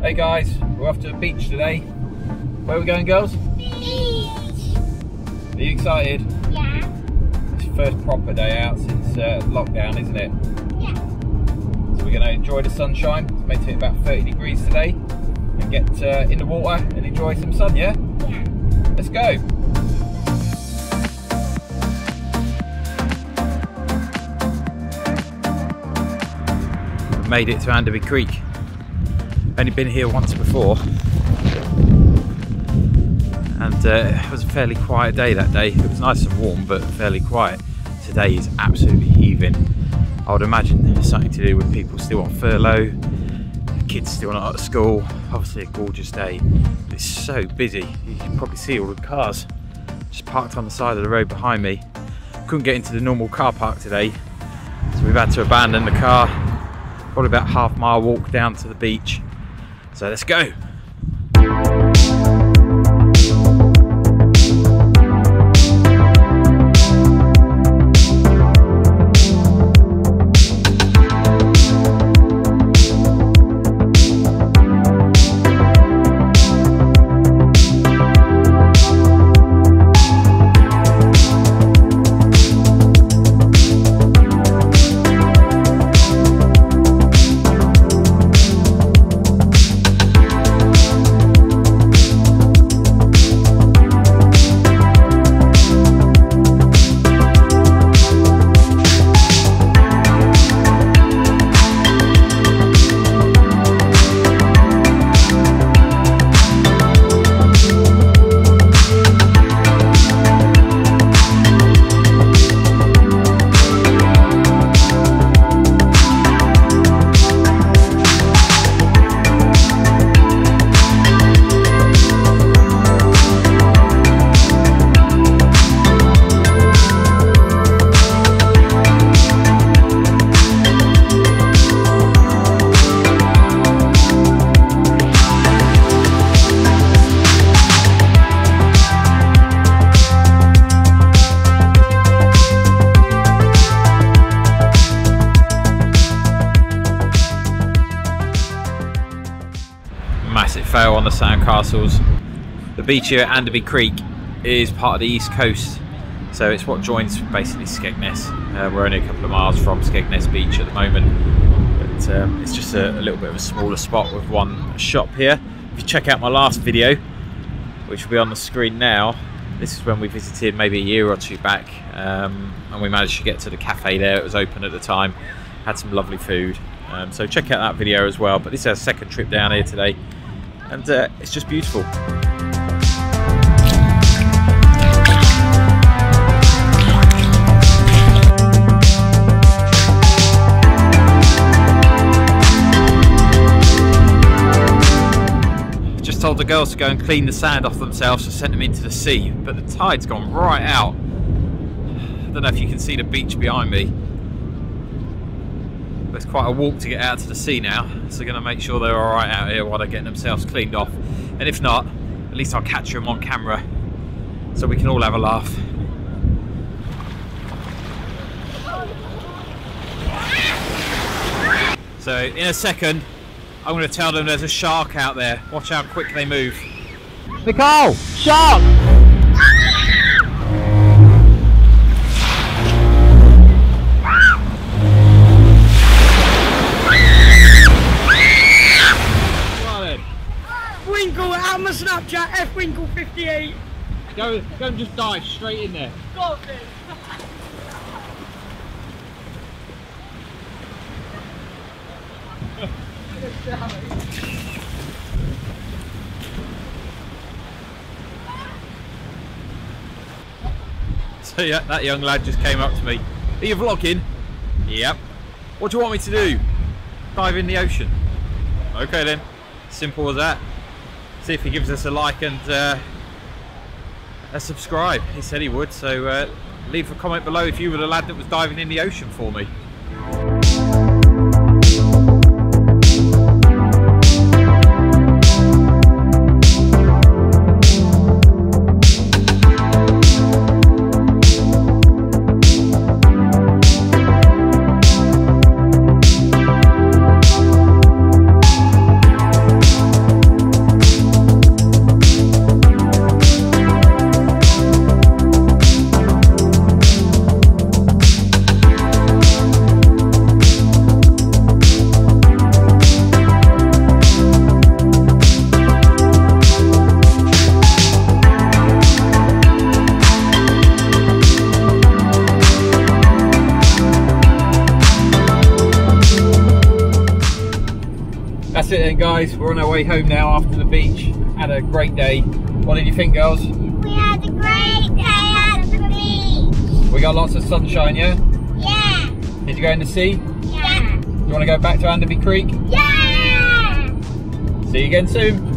Hey guys, we're off to the beach today. Where are we going, girls? Beach! Are you excited? Yeah. It's the first proper day out since lockdown, isn't it? Yeah. So we're going to enjoy the sunshine. It's meant to be about 30 degrees today. And get in the water and enjoy some sun, yeah? Yeah. Let's go! We've made it to Anderby Creek. Only been here once before, and it was a fairly quiet day that day. It was nice and warm, but fairly quiet. Today is absolutely heaving. I would imagine it's something to do with people still on furlough, kids still not at school. Obviously a gorgeous day, but it's so busy. You can probably see all the cars just parked on the side of the road behind me. Couldn't get into the normal car park today, so we've had to abandon the car. Probably about half-mile walk down to the beach. So let's go. Massive fail on the sandcastles. The beach here at Anderby Creek is part of the East Coast, so it's what joins basically Skegness. We're only a couple of miles from Skegness Beach at the moment, but it's just a little bit of a smaller spot with one shop here. If you check out my last video, which will be on the screen now, this is when we visited maybe a year or two back, and we managed to get to the cafe there. It was open at the time, had some lovely food, so check out that video as well. But this is our second trip down here today, and it's just beautiful. Just told the girls to go and clean the sand off themselves and sent them into the sea, but the tide's gone right out. I don't know if you can see the beach behind me, but it's quite a walk to get out to the sea now, so they're going to make sure they're all right out here while they're getting themselves cleaned off, and if not, at least I'll catch them on camera so we can all have a laugh. So in a second I'm going to tell them there's a shark out there. Watch how quick they move. Nicole! Shark! Snapchat fwinkle58. Go and just dive straight in there. Go, Ben. So yeah, that young lad just came up to me. Are you vlogging? Yep. What do you want me to do? Dive in the ocean. Okay then. Simple as that. See if he gives us a like and a subscribe. He said he would, so leave a comment below if you were the lad that was diving in the ocean for me. that's it then, guys. We're on our way home now after the beach. Had a great day. What did you think, girls? We had a great day at the beach. We got lots of sunshine, yeah? Yeah. Did you go in the sea? Yeah. Do you want to go back to Anderby Creek? Yeah. See you again soon.